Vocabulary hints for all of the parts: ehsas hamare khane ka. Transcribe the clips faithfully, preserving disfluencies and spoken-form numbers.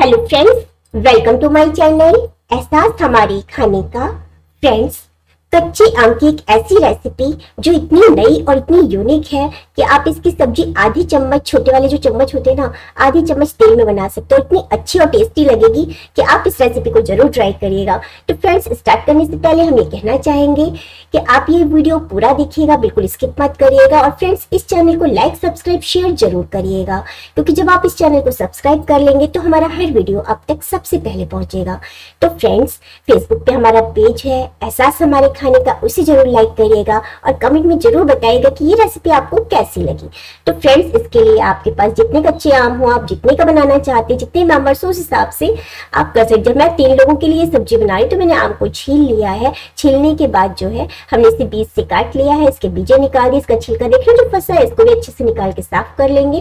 Hello friends, welcome to my channel Ehsaas हमारे खाने का। फ्रेंड्स, कच्चे आम की एक ऐसी रेसिपी जो इतनी नई और इतनी यूनिक है कि आप इसकी सब्जी आधी चम्मच, छोटे वाले जो चम्मच होते हैं ना, आधी चम्मच तेल में बना सकते हो। इतनी अच्छी और टेस्टी लगेगी कि आप इस रेसिपी को जरूर ट्राई करिएगा। तो फ्रेंड्स, स्टार्ट करने से पहले हम ये कहना चाहेंगे कि आप ये वीडियो पूरा देखिएगा, बिल्कुल स्किप मत करिएगा। और फ्रेंड्स, इस चैनल को लाइक, सब्सक्राइब, शेयर जरूर करिएगा, क्योंकि जब आप इस चैनल को सब्सक्राइब कर लेंगे तो हमारा हर वीडियो आप तक सबसे पहले पहुंचेगा। तो फ्रेंड्स, फेसबुक पे हमारा पेज है एहसास हमारे खाने का, उसे जरूर लाइक करिएगा और कमेंट में जरूर बताइएगा कि ये रेसिपी आपको कैसी लगी। तो फ्रेंड्स, इसके लिए आपके पास जितने कच्चे आम हो, आप जितने का बनाना चाहते हैं, जितने मेंबर्स हो, उस हिसाब से आप कर सकते। जब मैं तीन लोगों के लिए सब्जी बना रही तो मैंने आम को छील लिया है। छीलने के बाद जो है हमने इसे बीज से काट लिया है, इसके बीजे निकाल दिए। इसका छिलका देख लो जो फंसा है, इसको भी अच्छे से निकाल के साफ कर लेंगे।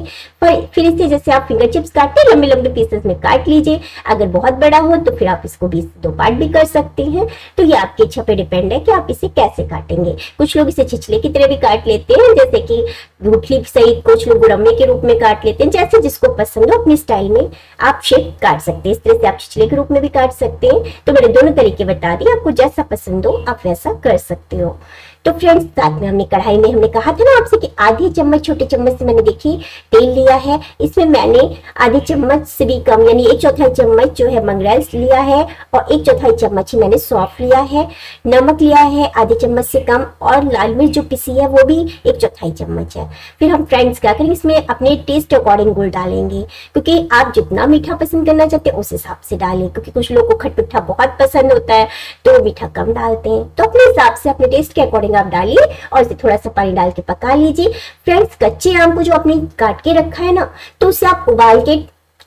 फिर इसे जैसे आप फिंगर चिप्स काटते लंबे लंबे पीसेस में काट लीजिए। अगर बहुत बड़ा हो तो फिर आप इसको बीज दो पार्ट भी कर सकते हैं। तो ये आपकी इच्छा पे डिपेंड है कि आप इसे कैसे काटेंगे। कुछ लोग इसे छिछले की तरह भी काट लेते हैं, जैसे कि गुठली सहित, कुछ लोग गुरम्मे के रूप में काट लेते हैं। जैसे जिसको पसंद हो अपने स्टाइल में आप शेप काट सकते हैं। इस तरह से आप छिछले के रूप में भी काट सकते हैं। तो मैंने दोनों तरीके बता दिए, आपको जैसा पसंद हो आप वैसा कर सकते हो। तो फ्रेंड्स, साथ में हमने कढ़ाई में हमने कहा था ना आपसे कि आधी चम्मच, छोटे चम्मच से मैंने देखिए तेल लिया है। इसमें मैंने आधी चम्मच से भी कम यानी एक चौथाई चम्मच जो है मंगरेल लिया है और एक चौथाई चम्मच ही मैंने सौंफ लिया है। नमक लिया है आधी चम्मच से कम और लाल मिर्च जो पिसी है वो भी एक चौथाई चम्मच है। फिर हम फ्रेंड्स क्या करेंगे, इसमें अपने टेस्ट अकॉर्डिंग गुड़ डालेंगे, क्योंकि आप जितना मीठा पसंद करना चाहते हैं उस हिसाब से डालें, क्योंकि कुछ लोग को खटमिठा बहुत पसंद होता है तो मीठा कम डालते हैं। तो अपने हिसाब से अपने टेस्ट के अकॉर्डिंग आप डालिए और इसे थोड़ा सा पानी डाल के पका लीजिए। फ्रेंड्स, कच्चे आम को जो आपने काट के रखा है ना, तो उसे आप उबाल के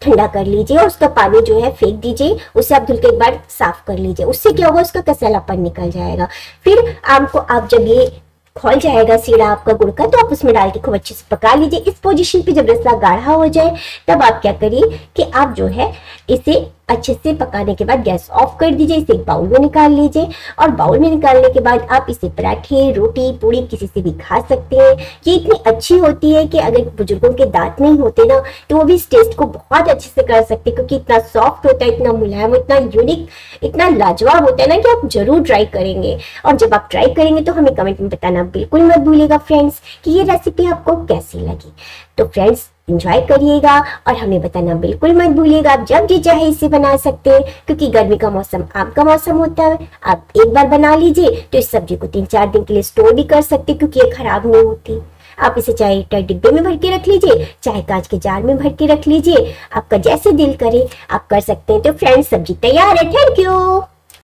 ठंडा कर लीजिए और उसका पानी जो है फेंक दीजिए। उसे आप धुल के एक बार साफ कर लीजिए, उससे क्या होगा, उसका कसेलापन निकल जाएगा। फिर आम को आप जब ये खोल जाएगा सीरा आपका गुड़ का, तो आप उसमें डाल के खूब अच्छे से पका लीजिए। इस पोजीशन पे जब रसला गाढ़ा हो जाए तब आप क्या करिए कि आप जो है इसे अच्छे से पकाने के बाद गैस ऑफ कर दीजिए। इसे एक बाउल में निकाल लीजिए और बाउल में निकालने के बाद आप इसे पराठे, रोटी, पूड़ी किसी से भी खा सकते हैं। ये इतनी अच्छी होती है कि अगर बुजुर्गों के दांत नहीं होते ना तो वो भी इस टेस्ट को बहुत अच्छे से कर सकते हैं, क्योंकि इतना सॉफ्ट होता है, इतना मुलायम, इतना यूनिक, इतना लाजवाब होता है ना कि आप जरूर ट्राई करेंगे। और जब आप ट्राई करेंगे तो हमें कमेंट में बताना बिल्कुल मत भूलिएगा फ्रेंड्स कि ये रेसिपी आपको कैसी लगी। तो फ्रेंड्स, एंजॉय करिएगा और हमें बताना बिल्कुल मत भूलिएगा। आप जब जी चाहे इसे बना सकते हैं, क्योंकि गर्मी का मौसम आम का मौसम होता है। आप एक बार बना लीजिए तो इस सब्जी को तीन चार दिन के लिए स्टोर भी कर सकते हैं, क्योंकि ये खराब नहीं होती। आप इसे चाहे एक डिब्बे में भर के रख लीजिए, चाहे कांच के जार में भर के रख लीजिए, आपका जैसे दिल करे आप कर सकते हैं। तो फ्रेंड्स, सब्जी तैयार है। Thank you.